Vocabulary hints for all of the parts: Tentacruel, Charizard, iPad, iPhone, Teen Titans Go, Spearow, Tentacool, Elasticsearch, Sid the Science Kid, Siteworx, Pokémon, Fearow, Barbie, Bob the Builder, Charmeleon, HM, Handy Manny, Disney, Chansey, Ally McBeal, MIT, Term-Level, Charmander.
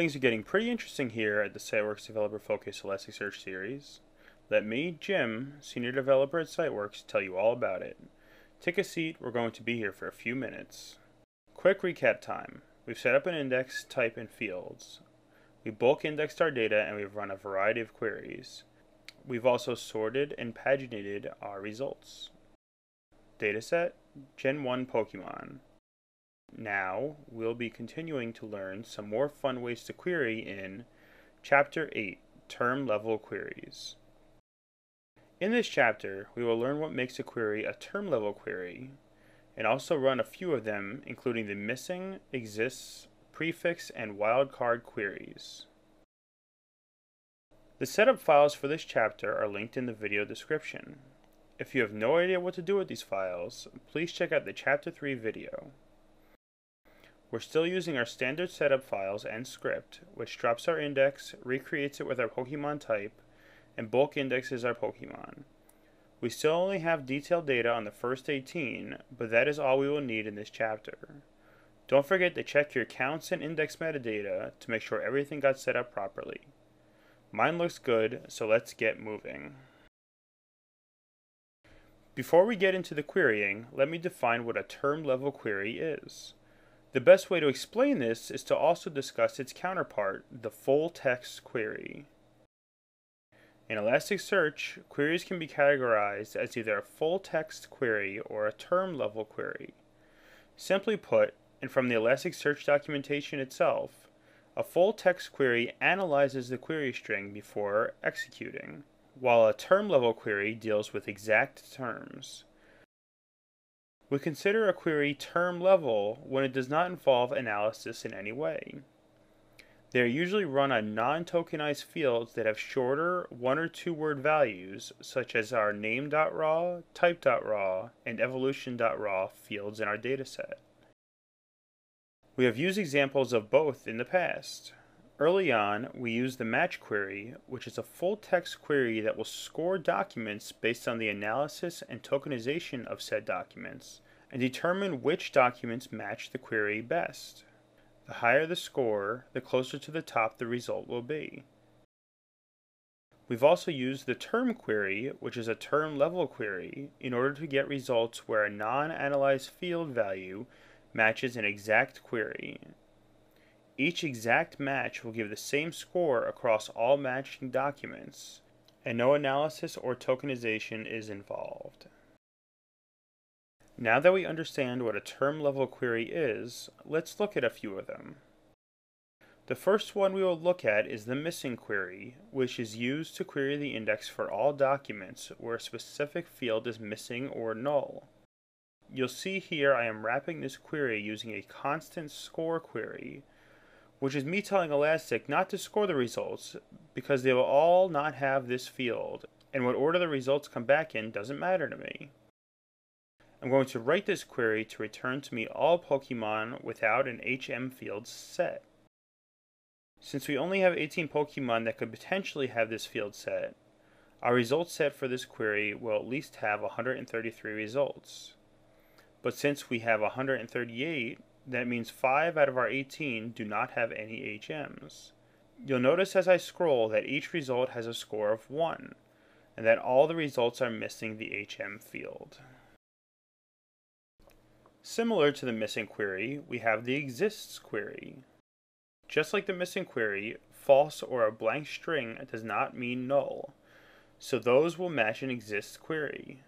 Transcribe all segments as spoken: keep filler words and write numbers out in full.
things are getting pretty interesting here at the Siteworx Developer Focus Elasticsearch series. Let me, Jim, Senior Developer at Siteworx, tell you all about it. Take a seat, we're going to be here for a few minutes. Quick recap time. We've set up an index, type, and fields. We bulk indexed our data and we've run a variety of queries. We've also sorted and paginated our results. Dataset, Gen one Pokémon. Now, we'll be continuing to learn some more fun ways to query in Chapter eight, Term Level Queries. In this chapter, we will learn what makes a query a term level query, and also run a few of them, including the missing, exists, prefix, and wildcard queries. The setup files for this chapter are linked in the video description. If you have no idea what to do with these files, please check out the Chapter three video. We're still using our standard setup files and script, which drops our index, recreates it with our Pokemon type, and bulk indexes our Pokemon. We still only have detailed data on the first eighteen, but that is all we will need in this chapter. Don't forget to check your counts and index metadata to make sure everything got set up properly. Mine looks good, so let's get moving. Before we get into the querying, let me define what a term level query is. The best way to explain this is to also discuss its counterpart, the full text query. In Elasticsearch, queries can be categorized as either a full-text query or a term-level query. Simply put, and from the Elasticsearch documentation itself, a full-text query analyzes the query string before executing, while a term-level query deals with exact terms. We consider a query term-level when it does not involve analysis in any way. They are usually run on non-tokenized fields that have shorter one or two word values, such as our name.raw, type.raw, and evolution.raw fields in our dataset. We have used examples of both in the past. Early on, we used the match query, which is a full-text query that will score documents based on the analysis and tokenization of said documents, and determine which documents match the query best. The higher the score, the closer to the top the result will be. We've also used the term query, which is a term level query, in order to get results where a non-analyzed field value matches an exact query. Each exact match will give the same score across all matching documents, and no analysis or tokenization is involved. Now that we understand what a term-level query is, let's look at a few of them. The first one we will look at is the missing query, which is used to query the index for all documents where a specific field is missing or null. You'll see here I am wrapping this query using a constant score query, which is me telling Elastic not to score the results because they will all not have this field, and what order the results come back in doesn't matter to me. I'm going to write this query to return to me all Pokemon without an H M field set. Since we only have eighteen Pokemon that could potentially have this field set, our result set for this query will at least have one hundred thirty-three results. But since we have one hundred thirty-eight, that means five out of our eighteen do not have any H Ms. You'll notice as I scroll that each result has a score of one, and that all the results are missing the H M field. Similar to the missing query, we have the exists query. Just like the missing query, false or a blank string does not mean null, so those will match an exists query.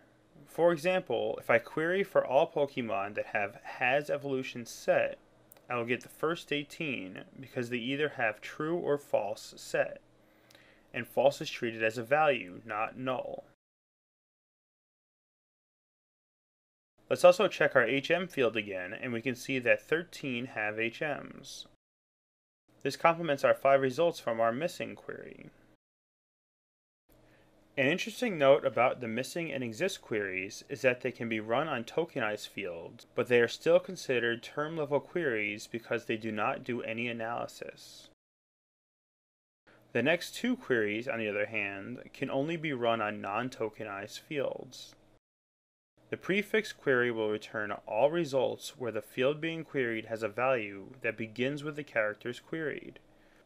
For example, if I query for all Pokemon that have has evolution set, I will get the first eighteen because they either have true or false set, and false is treated as a value, not null. Let's also check our H M field again, and we can see that thirteen have H Ms. This complements our five results from our missing query. An interesting note about the missing and exist queries is that they can be run on tokenized fields, but they are still considered term-level queries because they do not do any analysis. The next two queries, on the other hand, can only be run on non-tokenized fields. The prefix query will return all results where the field being queried has a value that begins with the characters queried.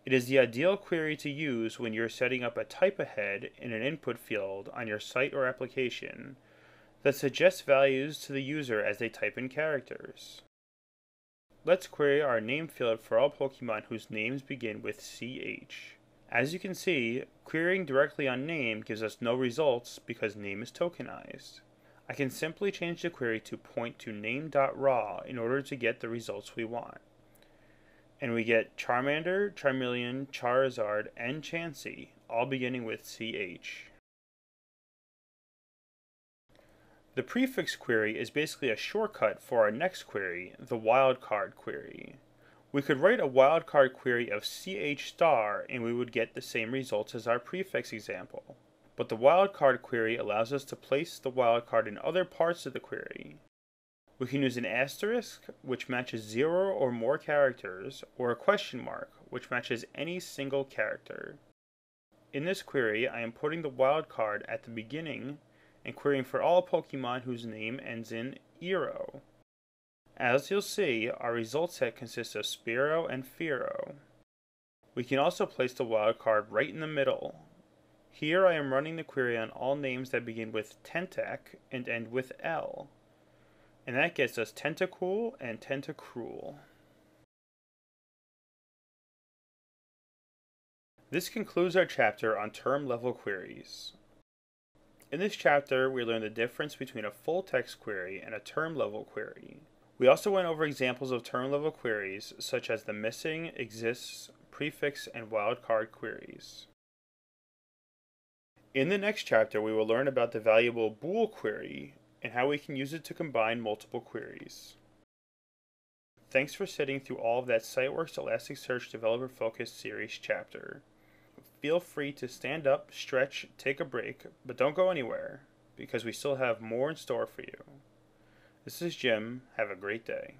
It is the ideal query to use when you're setting up a type ahead in an input field on your site or application that suggests values to the user as they type in characters. Let's query our name field for all Pokémon whose names begin with C H. As you can see, querying directly on name gives us no results because name is tokenized. I can simply change the query to point to name.raw in order to get the results we want. And we get Charmander, Charmeleon, Charizard, and Chansey, all beginning with C H. The prefix query is basically a shortcut for our next query, the wildcard query. We could write a wildcard query of C H star and we would get the same results as our prefix example. But the wildcard query allows us to place the wildcard in other parts of the query. We can use an asterisk, which matches zero or more characters, or a question mark, which matches any single character. In this query, I am putting the wildcard at the beginning and querying for all Pokémon whose name ends in Eero. As you'll see, our result set consists of Spearow and Fearow. We can also place the wildcard right in the middle. Here I am running the query on all names that begin with Tentac and end with L. And that gets us Tentacool and Tentacruel. This concludes our chapter on term level queries. In this chapter, we learned the difference between a full text query and a term level query. We also went over examples of term level queries such as the missing, exists, prefix, and wildcard queries. In the next chapter, we will learn about the valuable bool query and how we can use it to combine multiple queries. Thanks for sitting through all of that Siteworx Elasticsearch Developer Focus Series chapter. Feel free to stand up, stretch, take a break, but don't go anywhere, because we still have more in store for you. This is Jim. Have a great day.